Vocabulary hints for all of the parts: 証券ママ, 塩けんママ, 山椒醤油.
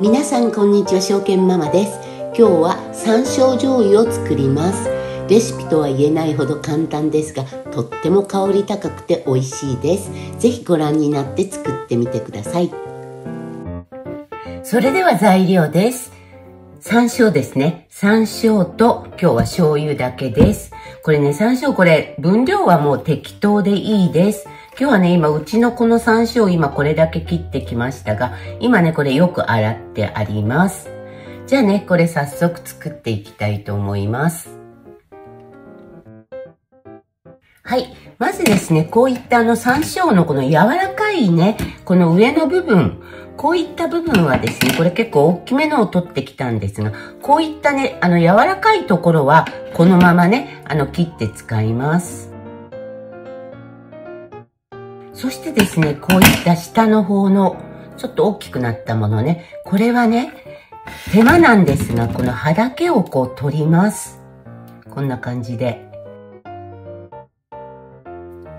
皆さんこんにちは、証券ママです。今日は山椒醤油を作ります。レシピとは言えないほど簡単ですが、とっても香り高くて美味しいです。ぜひご覧になって作ってみてください。それでは材料です。山椒ですね。山椒と今日は醤油だけです。これね、山椒、これ分量はもう適当でいいです。今日はね、今うちのこの山椒、今これだけ切ってきましたが、今ねこれよく洗ってあります。じゃあね、これ早速作っていきたいと思います。はい、まずですね、こういった山椒のこの柔らかいね、この上の部分、こういった部分はですね、これ結構大きめのを取ってきたんですが、こういったね、柔らかいところはこのままね、切って使います。そしてですね、こういった下の方のちょっと大きくなったものね、これはね、手間なんですが、この葉だけをこう取ります。こんな感じで。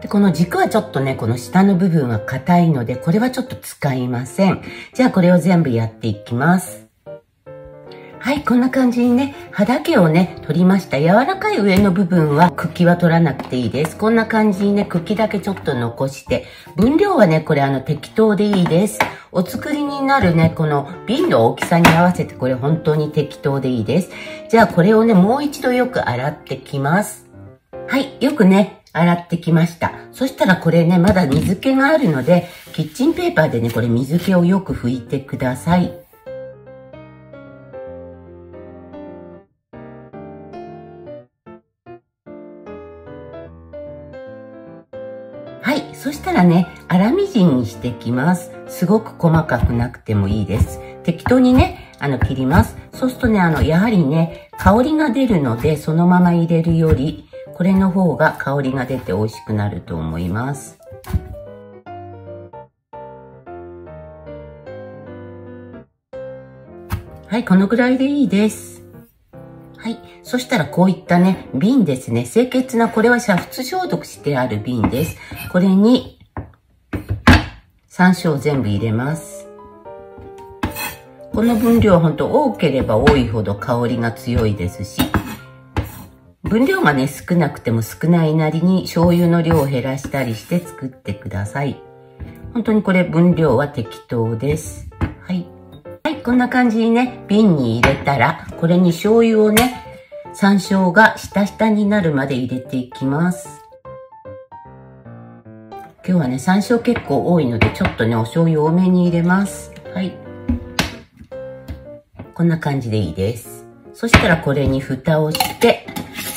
で、この軸はちょっとね、この下の部分は硬いので、これはちょっと使いません。じゃあこれを全部やっていきます。はい、こんな感じにね、葉だけをね、取りました。柔らかい上の部分は茎は取らなくていいです。こんな感じにね、茎だけちょっと残して、分量はね、これ適当でいいです。お作りになるね、この瓶の大きさに合わせて、これ本当に適当でいいです。じゃあこれをね、もう一度よく洗ってきます。はい、よくね、洗ってきました。そしたらこれね、まだ水気があるので、キッチンペーパーでね、これ水気をよく拭いてください。はい、そしたらね、粗みじんにしてきます。すごく細かくなくてもいいです。適当にね、切ります。そうするとね、やはりね、香りが出るので、そのまま入れるより、これの方が香りが出て美味しくなると思います。はい、このぐらいでいいです。はい、そしたらこういったね、瓶ですね。清潔な、これは煮沸消毒してある瓶です。これに、山椒を全部入れます。この分量は本当多ければ多いほど香りが強いですし、分量がね、少なくても少ないなりに醤油の量を減らしたりして作ってください。本当にこれ分量は適当です。はい。はい、こんな感じにね、瓶に入れたら、これに醤油をね、山椒がしたしたになるまで入れていきます。今日はね、山椒結構多いので、ちょっとね、お醤油多めに入れます。はい。こんな感じでいいです。そしたらこれに蓋をして、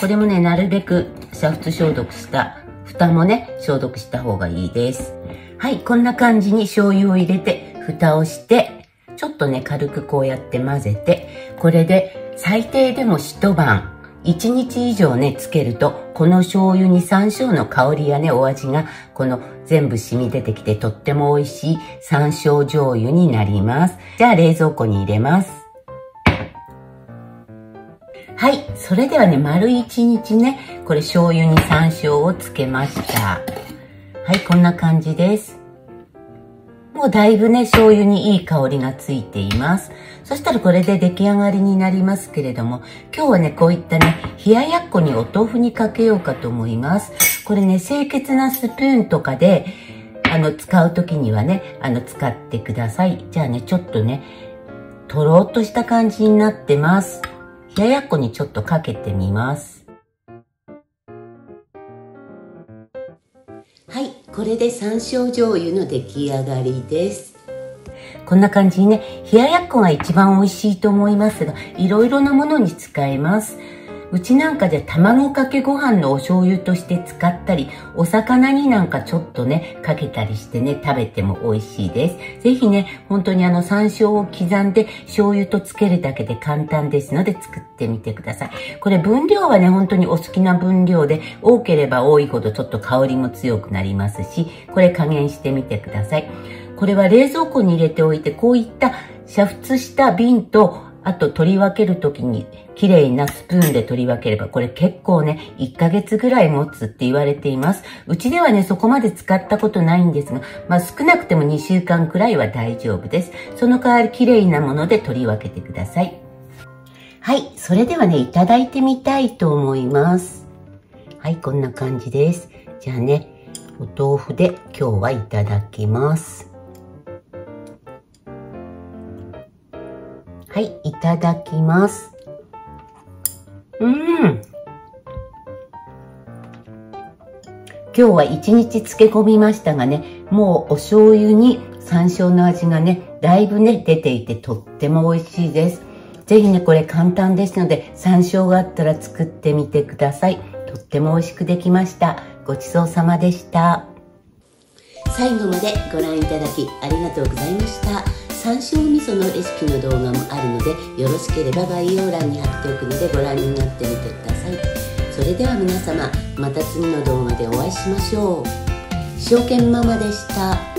これもね、なるべく煮沸消毒した、蓋もね、消毒した方がいいです。はい、こんな感じに醤油を入れて、蓋をして、ちょっとね、軽くこうやって混ぜて、これで最低でも一晩、1日以上ね、つけると、この醤油に山椒の香りやね、お味が、この全部染み出てきて、とっても美味しい山椒醤油になります。じゃあ、冷蔵庫に入れます。はい。それではね、丸一日ね、これ醤油に山椒をつけました。はい、こんな感じです。もうだいぶね、醤油にいい香りがついています。そしたらこれで出来上がりになりますけれども、今日はね、こういったね、冷ややっこにお豆腐にかけようかと思います。これね、清潔なスプーンとかで、使う時にはね、使ってください。じゃあね、ちょっとね、とろーっとした感じになってます。冷ややっこにちょっとかけてみます。はい、これで山椒醤油の出来上がりです。こんな感じにね、冷ややっこが一番美味しいと思いますが、いろいろなものに使えます。うちなんかで卵かけご飯のお醤油として使ったり、お魚になんかちょっとね、かけたりしてね、食べても美味しいです。ぜひね、本当に山椒を刻んで醤油とつけるだけで簡単ですので作ってみてください。これ分量はね、本当にお好きな分量で、多ければ多いほどちょっと香りも強くなりますし、これ加減してみてください。これは冷蔵庫に入れておいて、こういった煮沸した瓶とあと取り分けるときに綺麗なスプーンで取り分ければ、これ結構ね、1ヶ月ぐらい持つって言われています。うちではね、そこまで使ったことないんですが、まあ少なくても2週間くらいは大丈夫です。その代わり綺麗なもので取り分けてください。はい、それではね、いただいてみたいと思います。はい、こんな感じです。じゃあね、お豆腐で今日はいただきます。はい、いただきます。今日は一日漬け込みましたがね、もうお醤油に山椒の味がね、だいぶね、出ていてとっても美味しいです。ぜひね、これ簡単ですので、山椒があったら作ってみてください。とっても美味しくできました。ごちそうさまでした。最後までご覧いただきありがとうございました。山椒味噌のレシピの動画もあるので、よろしければ概要欄に貼っておくのでご覧になってみてください。それでは皆様、また次の動画でお会いしましょう。塩けんママでした。